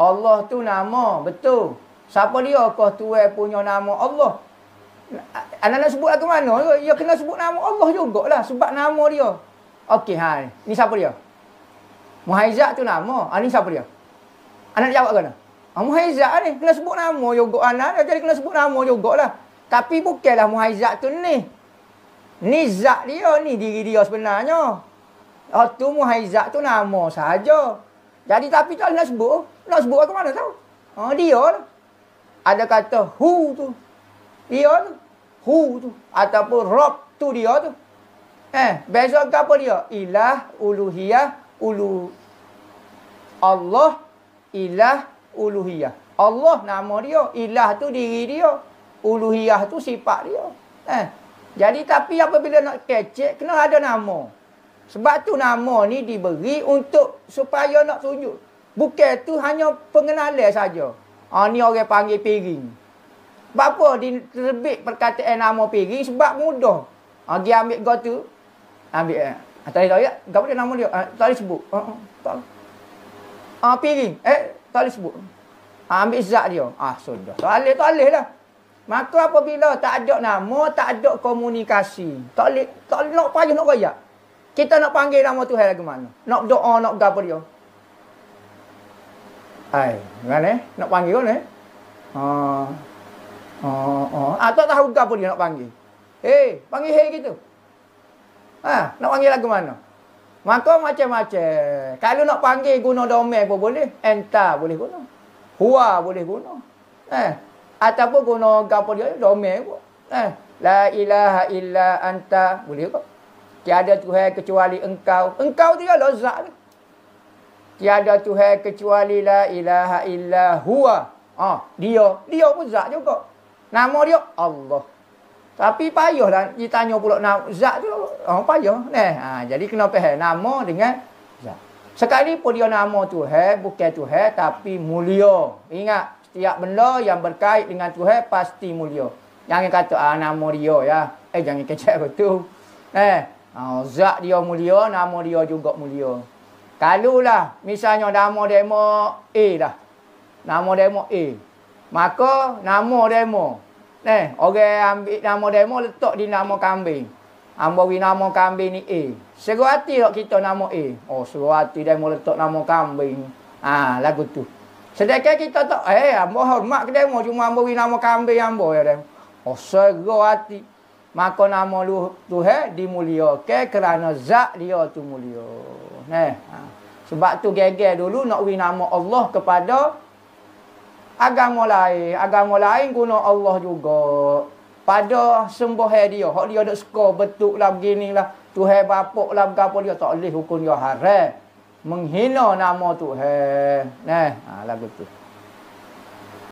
Allah tu nama, betul. Siapa dia kau Tuhan punya nama Allah? Anak-anak sebut aku mana? Dia kena sebut nama Allah jugalah sebab nama dia. Okey, ha. Ni siapa dia? Muhaizad tu nama. Ni siapa dia? Anak jawab kena. Muhaizad ni kena sebut nama juga anak. Jadi kena sebut nama jugalah. Tapi bukanlah Muhaizad tu ni. Ni zat dia, ni diri dia sebenarnya. Oh tu Muhaizad tu nama sahaja. Jadi tapi tak nak sebut. Nak sebut aku mana tahu? Oh dia lah. Ada kata hu tu. Dia tu. Hu tu. Ataupun rob tu dia tu. Beza ke apa dia? Ilah, uluhiyah, ulu. Allah, ilah, uluhiyah. Allah nama dia. Ilah tu diri dia. Uluhiyah tu sifat dia. Jadi tapi apabila nak kecek, kena ada nama. Sebab tu nama ni diberi untuk supaya nak sujud. Bukan tu hanya pengenalan saja. Ni orang panggil piring. Sebab apa diterbit perkataan nama piring? Sebab mudah. Dia ambil go tu. Ambil. Tadi tahu ya? Gak boleh nama dia. Tak boleh sebut. Tak. Piring. Tak boleh sebut. Ambil zat dia. Sudah. Tak boleh lah. Maka apabila tak ada nama, tak ada komunikasi. Tak boleh nak payah nak royak. Kita nak panggil nama Tuhan lagi mana? Nak doa, nak gapa dia? Nak panggil kan tak tahu gapa dia nak panggil. Panggil gitu. Nak panggil lagi mana? Maka macam-macam. Kalau nak panggil guna domain pun boleh. Enta boleh guna. Hua boleh guna. Ataupun guna gapa dia domain pun. La ilaha illa anta boleh ke? Tiada Tuhan kecuali engkau. Engkau tu ialah zat tu. Tiada Tuhan kecuali la ilaha illa huwa. Dia pun zat juga. Nama dia Allah. Tapi payahlah ditanya pula nama zat tu. Payah. Jadi kena faham nama dengan zat. Sekali pun dia nama Tuhan, bukan Tuhan tapi mulia. Ingat, setiap benda yang berkait dengan Tuhan pasti mulia. Jangan kata nama dia ya. Jangan kecek betul. Zat dia mulia, nama dia juga mulia. Kalau lah misalnya nama demo A lah. Nama demo A. Maka nama demo. Orang ambil nama demo letak di nama kambing. Ambil nama kambing ni A. Seru hati tak kita nama A? Seru hati demo letak nama kambing. Lagu tu. Sedangkan kita tak ambil hormat ke demo, cuma ambil nama kambing ambil ya demo. Seru hati. Maka nama Tuhan dimuliakan kerana zat dia tu mulia. Sebab tu geger dulu nak beri nama Allah kepada agama lain. Agama lain guna Allah juga. Pada sembah dia. Hak dia ada suka betul lah begini lah. Tuhan bapak lah berapa dia. Tak boleh hukum dia haram. Menghina nama Tuhan. Lagu tu.